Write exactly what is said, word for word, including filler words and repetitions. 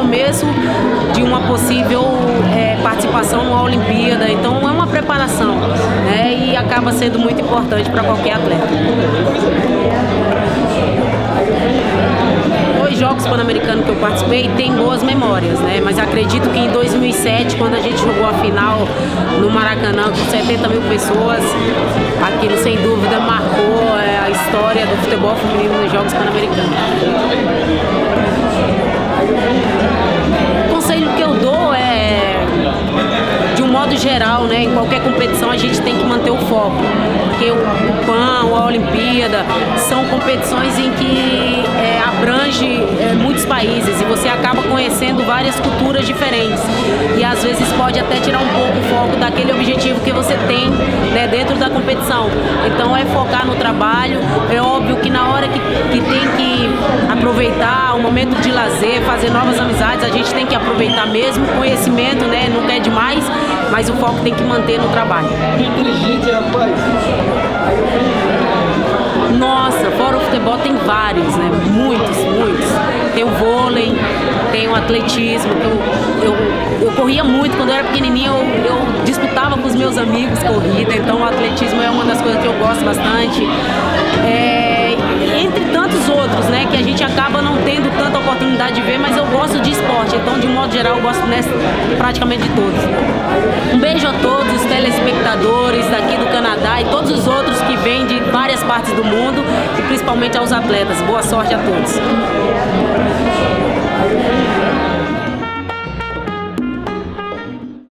começo de uma possível é, participação numa Olimpíada. Então é uma preparação, né, e acaba sendo muito importante para qualquer atleta. Dois jogos pan-americanos que eu participei tem boas memórias, né? Mas acredito que em dois mil e sete, quando a gente jogou a final no Maracanã com setenta mil pessoas, aquilo sem dúvida marcou é, a história do futebol feminino nos Jogos Pan-Americanos. O conselho que eu dou é, de um modo geral, né, em qualquer competição a gente tem que manter o foco, porque o Pan, a Olimpíada, são competições em que é, abrange é, muitos países e você acaba conhecendo várias culturas diferentes e às vezes pode até tirar um pouco o foco daquele objetivo que você tem, né, dentro da competição. Então é focar no trabalho. É óbvio que na hora que, que tem que aproveitar o momento de lazer, fazer novas amizades, a gente tem que aproveitar mesmo. Conhecimento, né, nunca é demais, mas o foco tem que manter no trabalho. Que inteligente, rapaz! Nossa, fora o futebol tem vários, né? Muitos, muitos. Tem o vôlei, tem o atletismo. Eu, eu, eu corria muito, quando eu era pequenininha eu, eu disputava com os meus amigos corrida, então o atletismo é uma das coisas que eu gosto bastante. É, entre tantos outros, né, que a gente acaba não tendo tanta oportunidade de ver, mas eu gosto de esporte, então de modo geral eu gosto nessa, praticamente de todos. Um beijo a todos os telespectadores daqui do Canadá e todos os outros que vêm de várias partes do mundo e principalmente aos atletas. Boa sorte a todos.